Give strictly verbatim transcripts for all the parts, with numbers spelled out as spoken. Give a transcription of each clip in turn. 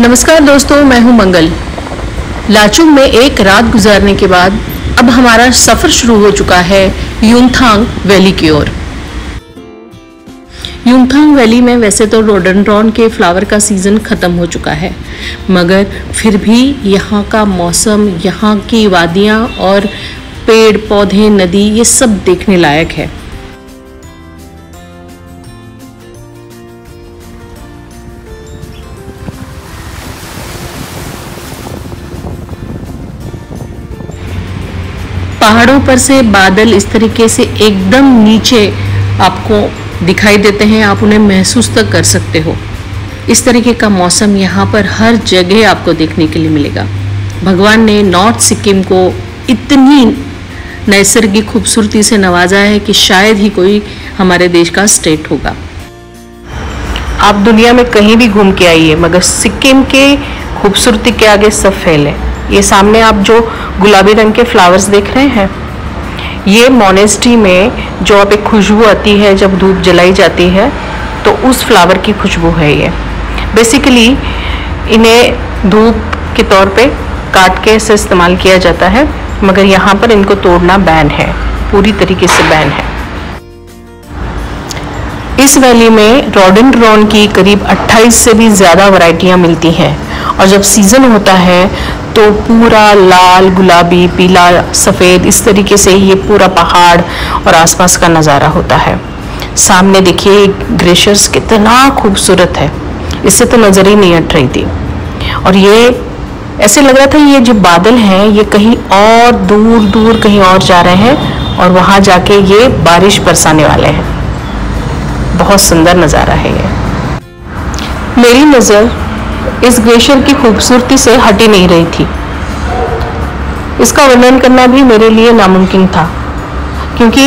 नमस्कार दोस्तों, मैं हूं मंगल। लाचुंग में एक रात गुजारने के बाद अब हमारा सफ़र शुरू हो चुका है युमथांग वैली की ओर। युमथांग वैली में वैसे तो रोडोडेंड्रॉन के फ्लावर का सीज़न ख़त्म हो चुका है, मगर फिर भी यहाँ का मौसम, यहाँ की वादियाँ और पेड़ पौधे, नदी, ये सब देखने लायक है। पहाड़ों पर से बादल इस तरीके से एकदम नीचे आपको दिखाई देते हैं, आप उन्हें महसूस तक कर सकते हो। इस तरीके का मौसम यहाँ पर हर जगह आपको देखने के लिए मिलेगा। भगवान ने नॉर्थ सिक्किम को इतनी नैसर्गिक खूबसूरती से नवाजा है कि शायद ही कोई हमारे देश का स्टेट होगा। आप दुनिया में कहीं भी घूम के आइए, मगर सिक्किम के खूबसूरती के आगे सब फेल है। ये सामने आप जो गुलाबी रंग के फ्लावर्स देख रहे हैं, ये मोनेस्ट्री में जो आप एक खुशबू आती है जब धूप जलाई जाती है, तो उस फ्लावर की खुशबू है। ये बेसिकली इन्हें धूप के तौर पे काट के इसे इस्तेमाल किया जाता है, मगर यहाँ पर इनको तोड़ना बैन है, पूरी तरीके से बैन है। इस वैली में रोडोडेंड्रॉन की करीब अट्ठाईस से भी ज़्यादा वैरायटियाँ मिलती हैं, और जब सीज़न होता है तो पूरा लाल, गुलाबी, पीला, सफ़ेद, इस तरीके से ये पूरा पहाड़ और आसपास का नज़ारा होता है। सामने देखिए ग्लेशियर्स कितना खूबसूरत है, इससे तो नज़र ही नहीं हट रही थी। और ये ऐसे लग रहा था ये जो बादल हैं ये कहीं और दूर दूर कहीं और जा रहे हैं, और वहाँ जाके ये बारिश बरसाने वाले हैं। बहुत सुंदर नज़ारा है ये। मेरी नज़र इस ग्लेशियर की खूबसूरती से हटी नहीं रही थी। इसका वर्णन करना भी मेरे लिए नामुमकिन था, क्योंकि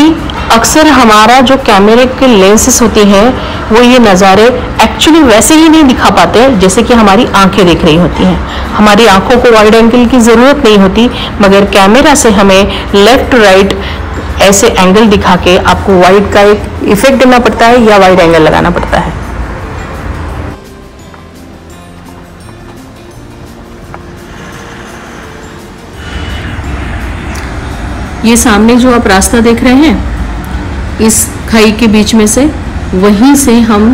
अक्सर हमारा जो कैमरे के लेंसेस होती हैं वो ये नज़ारे एक्चुअली वैसे ही नहीं दिखा पाते जैसे कि हमारी आंखें देख रही होती हैं। हमारी आंखों को वाइड एंगल की ज़रूरत नहीं होती, मगर कैमरा से हमें लेफ़्ट राइट ऐसे एंगल दिखा के आपको वाइड का एक इफ़ेक्ट देना पड़ता है या वाइड एंगल लगाना पड़ता है। ये सामने जो आप रास्ता देख रहे हैं, इस खाई के बीच में से, वहीं से हम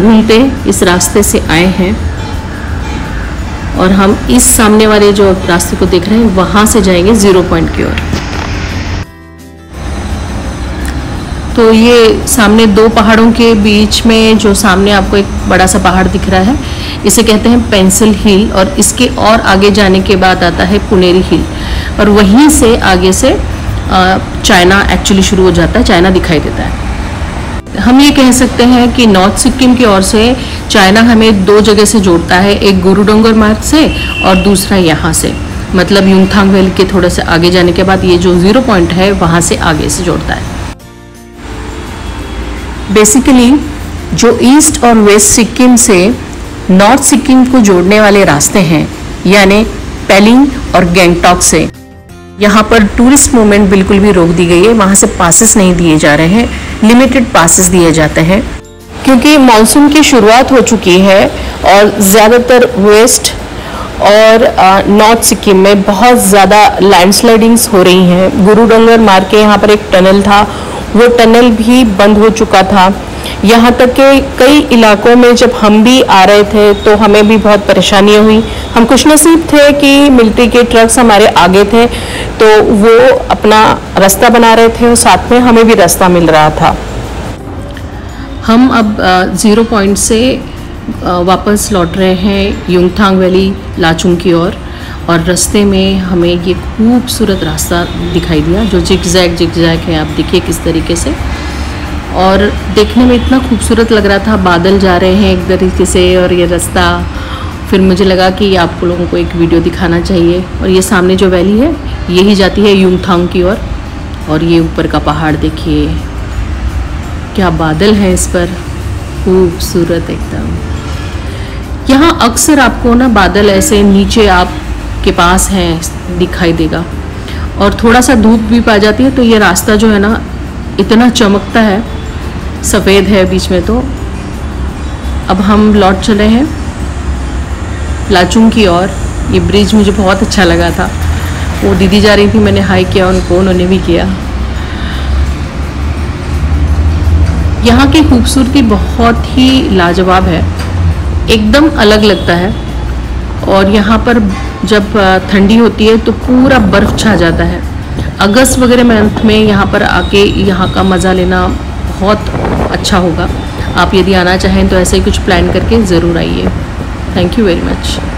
घूमते इस रास्ते से आए हैं, और हम इस सामने वाले जो रास्ते को देख रहे हैं वहाँ से जाएंगे ज़ीरो पॉइंट की ओर। तो ये सामने दो पहाड़ों के बीच में जो सामने आपको एक बड़ा सा पहाड़ दिख रहा है, इसे कहते हैं पेंसिल हिल, और इसके और आगे जाने के बाद आता है पुनेरी हिल, और वहीं से आगे से चाइना एक्चुअली शुरू हो जाता है, चाइना दिखाई देता है। हम ये कह सकते हैं कि नॉर्थ सिक्किम की ओर से चाइना हमें दो जगह से जोड़ता है, एक गुरुडोंगर मार्ग से और दूसरा यहाँ से, मतलब युमथांग वैली के थोड़े से आगे जाने के बाद ये जो ज़ीरो पॉइंट है वहाँ से आगे से जोड़ता है। बेसिकली जो ईस्ट और वेस्ट सिक्किम से नॉर्थ सिक्किम को जोड़ने वाले रास्ते हैं, यानि पेलिंग और गैंगटॉक से, यहाँ पर टूरिस्ट मूवमेंट बिल्कुल भी रोक दी गई है। वहाँ से पासेस नहीं दिए जा रहे हैं, लिमिटेड पासेस दिए जाते हैं, क्योंकि मानसून की शुरुआत हो चुकी है और ज़्यादातर वेस्ट और नॉर्थ सिक्किम में बहुत ज़्यादा लैंडस्लाइडिंग्स हो रही हैं। गुरुडोंगर मार्ग के यहाँ पर एक टनल था, वो टनल भी बंद हो चुका था। यहाँ तक के कई इलाकों में जब हम भी आ रहे थे तो हमें भी बहुत परेशानियाँ हुई। हम खुश नसीब थे कि मिलिट्री के ट्रक्स हमारे आगे थे, तो वो अपना रास्ता बना रहे थे और साथ में हमें भी रास्ता मिल रहा था। हम अब ज़ीरो पॉइंट से वापस लौट रहे हैं युमथांग वैली लाचुंग की ओर, और, और रास्ते में हमें ये खूबसूरत रास्ता दिखाई दिया जो जिगजैग जिगजैग है। आप देखिए किस तरीके से, और देखने में इतना खूबसूरत लग रहा था। बादल जा रहे हैं एक तरीके से, और ये रास्ता, फिर मुझे लगा कि आप लोगों को एक वीडियो दिखाना चाहिए। और ये सामने जो वैली है यही जाती है युमथांग की ओर, और, और ये ऊपर का पहाड़ देखिए, क्या बादल हैं इस पर, खूबसूरत एकदम। यहाँ अक्सर आपको ना बादल ऐसे नीचे आपके पास हैं दिखाई देगा, और थोड़ा सा धूप भी पा जाती है तो ये रास्ता जो है ना इतना चमकता है, सफ़ेद है बीच में। तो अब हम लौट चले हैं लाचुंग की ओर। ये ब्रिज मुझे बहुत अच्छा लगा था। वो दीदी जा रही थी, मैंने हाई किया उनको, उन्होंने भी किया। यहाँ की खूबसूरती बहुत ही लाजवाब है, एकदम अलग लगता है। और यहाँ पर जब ठंडी होती है तो पूरा बर्फ़ छा जाता है। अगस्त वगैरह मंथ में यहाँ पर आके यहाँ का मज़ा लेना बहुत अच्छा होगा। आप यदि आना चाहें तो ऐसे ही कुछ प्लान करके ज़रूर आइए। Thank you very much.